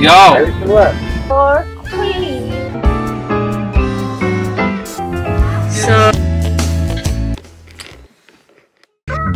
Yo! So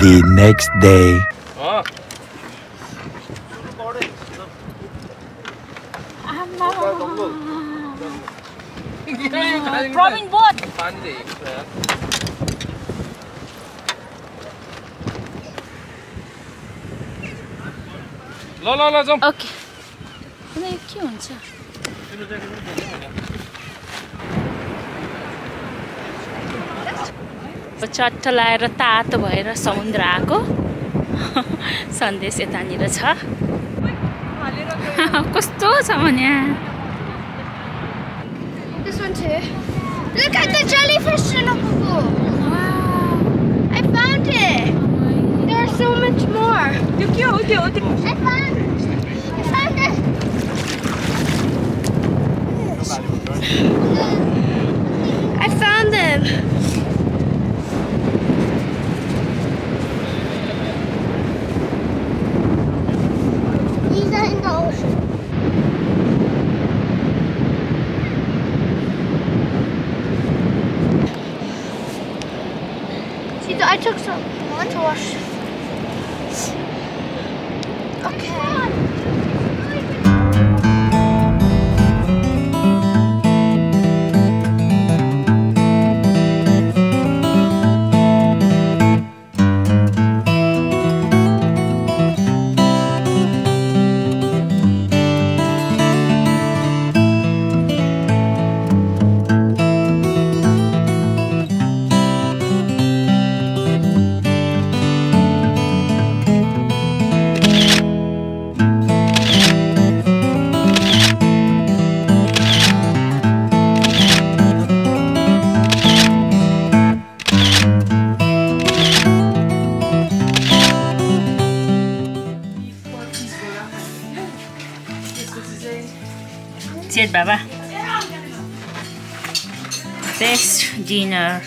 the next day. Robin boat. Okay. चट्ट लाएर तातो भएर समुद्र आको सन्देश यतानिर छ कस्तो छ भने This one's here. Look at the jellyfish in a pool. Wow. I found it. There's so much more. I found it. I found them. I took some to wash. Cheers, Baba. Best dinner.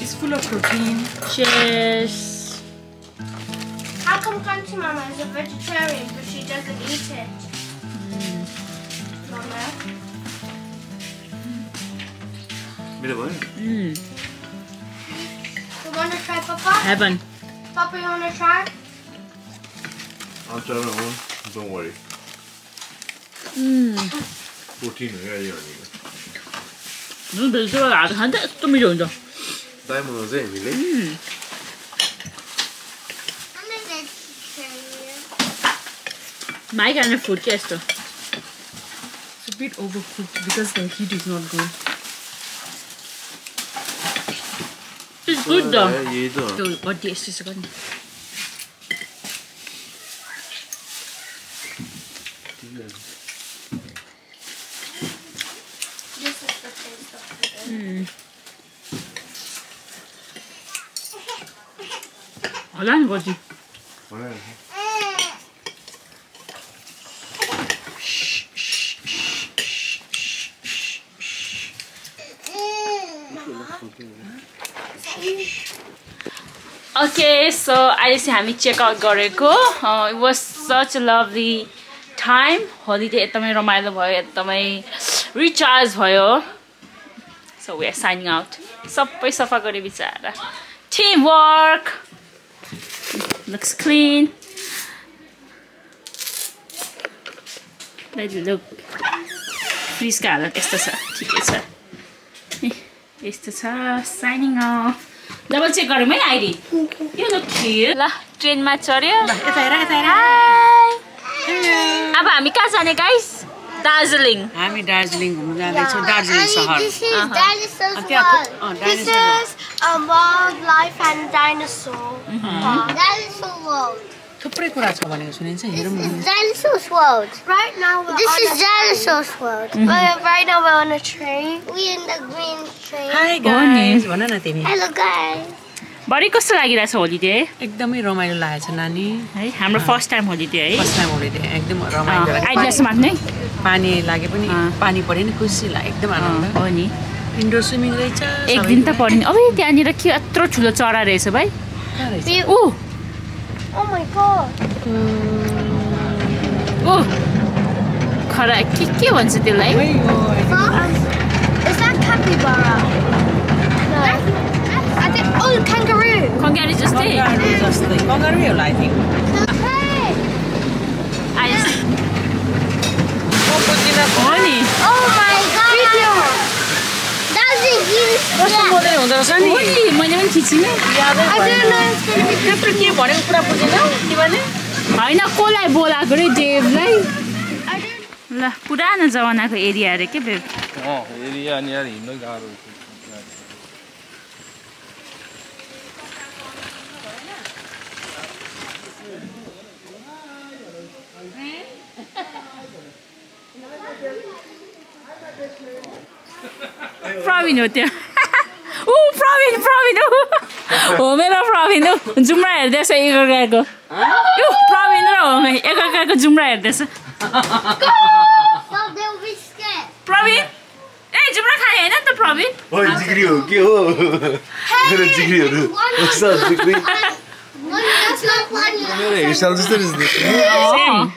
It's full of protein. Cheers. How come Country Mama is a vegetarian but she doesn't eat it? Mama? You want to try, Papa? Heaven. Papa, you want to try? I'll try it at home. Don't worry. Protein really My kind of food, yes. It's a bit overcooked because the heat is not good. It's good though. What taste is good? Okay, so I just have check out Goreko. It was such a lovely time. Holiday etamai ramailo bhayo, etamai recharge bhayo. So we are signing out. Sabai safa gare bichara. Teamwork. Looks clean. Let's look. Please, Carla, this is signing off. Double check on my ID. You look cute. Train my chariot. Hi. Hello. Guys. Dazzling. I'm dazzling. This is dinosaurs. Wildlife and dinosaur. Dinosaur world. This is dinosaur's world. Right now we're this on is dinosaur's world. Right now we're on a train. We're in the green train. Hi guys. Hello guys. Bari kasto lagirachha holiday? Ekdamai ramailo lagirachha nani. Hai, hamro first time holiday hai. First time holiday. Ekdam ramailo lagirachha. Aidlas matnai pani lage pani pani pare ni khushi la ekdam ananda. Ho ni. Indoor swimming rahecha. Ek din ta parni. Abai tyani ra ke atro chulo chara rahecha bhai. Oh my god. Oh, Karakiki wants to like. Is that capybara? No. I think. Oh, kangaroo. Kangaroo just there. Kangaroo just there. Kangaroo, I think. Hey. Oh my God. Video. That's a huge. What's the model? What's the name? My name is Kitchen. I don't know. It's gonna be different. What are you going to do? I know Kola Bola great day, right? La Purana Zawana area, the Kibbe. Oh, area near no garden. Pravin, oh, Pravin, oh, Mela Pravin, Zumra, that's a ego. You probably know me. I got zoom right this. Go! They'll be scared. Probably. Hey, Jumra Kane, not the probably. Oh, Jigrio. Hey, Jigrio. What's up, Jigrio? That's not funny. You shall just listen.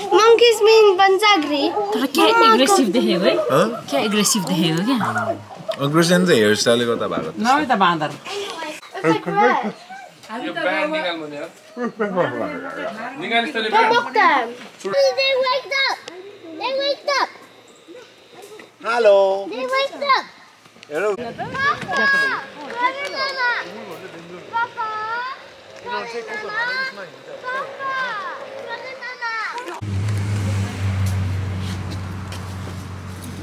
Monkeys mean Banzagri. But how aggressive they are, right? Huh? How aggressive they are, yeah. Aggressive they are. Shall we go to Bharat? No, it's a bandar. It's a rat. You're banned, Nigal. Nigal is telling me. They waked up. They waked up. Hello. They waked up. Hello. Papa.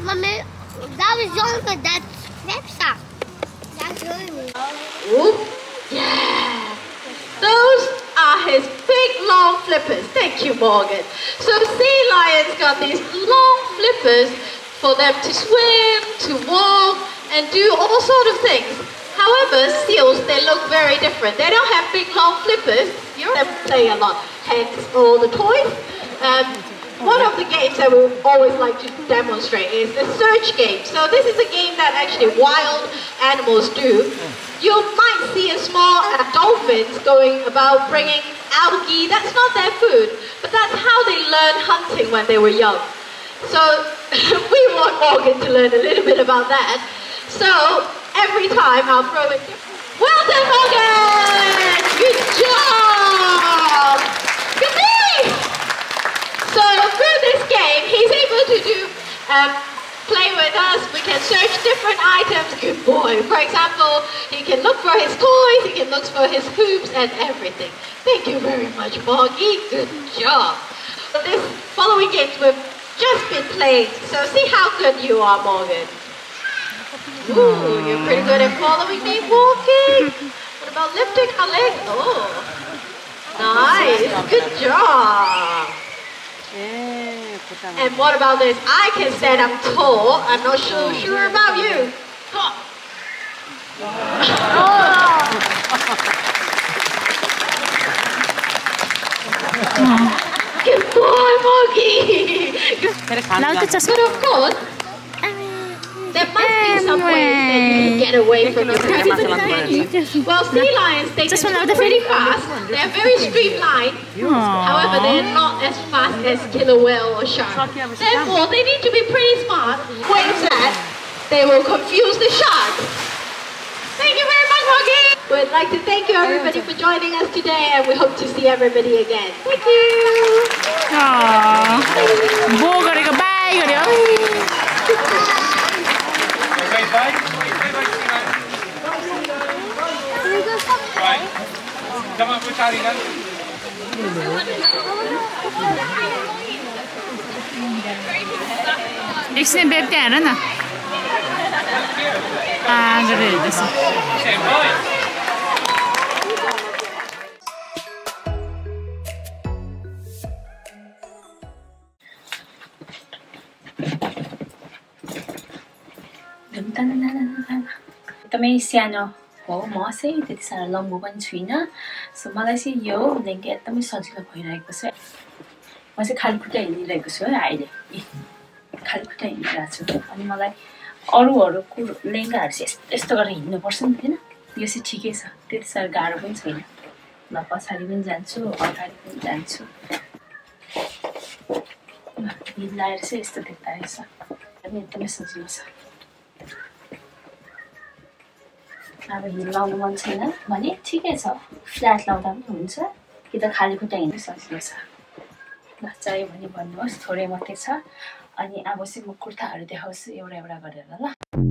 Mommy, that was younger. That's Nepsa. That's really. Oh. Yeah. Those are his big long flippers. Thank you, Morgan. So sea lions got these long flippers for them to swim, to walk, and do all sort of things. However, seals, they look very different. They don't have big long flippers. They play a lot, hence all the toys. One of the games that we always like to demonstrate is the search game. So this is a game that actually wild animals do. You might see a small dolphins going about bringing algae. That's not their food, but that's how they learned hunting when they were young. So we want Morgan to learn a little bit about that. So every time I'll throw it. Well done, Morgan! Good job! Good day! So through this game, he's able to do play with us. We can search different items. Good boy. For example, he can look for his toys, he can look for his hoops and everything. Thank you very much, Morgie. Good job. So this following games we've just been playing. So see how good you are, Morgan. Ooh, you're pretty good at following me, walking. What about lifting a leg? Oh, nice. Good job. And what about this? I can stand up tall. I'm not so sure about you. Oh. Good boy, Moggy. Now just but of course, there must be some way that you can get away from your predators. Well, sea lions, they can move pretty fast. They're very streamlined. However, they're not as fast as killer whale or shark. Therefore, they need to be pretty smart. Waves that they will confuse the sharks. Thank you very much, Hoggy! We'd like to thank you everybody for joining us today, and we hope to see everybody again. Thank you! Aww. Bye! Bye! And this is सानो हो म चाहिँ त्यति सारा लम्बो पनि छुइनँ सो मलाई चाहिँ यो भनेको एकदमै सजिलो भइरहेको छ म चाहिँ खाली खुट्टा हिँडिरहेको छु है अहिले खाली खुट्टा हिँडिरहेको छु अनि मलाई अरूहरु कुरो लेंगाहरु चाहिँ यस्तो गरेर हिँड्नु पर्छ नि हैन यो चाहिँ ठीकै छ त्यति सारा गाह्रो पनि छैन ल पछाडी पनि जान्छु अगाडि पनि जान्छु Bir dairesi istedik dairesi. Yetmesiz yoksa. अब हिल लाउनु मन छैन भने ठीकै छ फ्ल्याट लाउँदा पनि हुन्छ कि त खाली खुट्टा हिँड्न सक्नुहुन्छ नचाहे भने भन्नुहोस् थोरै मात्रै छ अनि अब चाहिँ म कुर्ताहरु देखाउँछु एउटा एउटा गरेर ल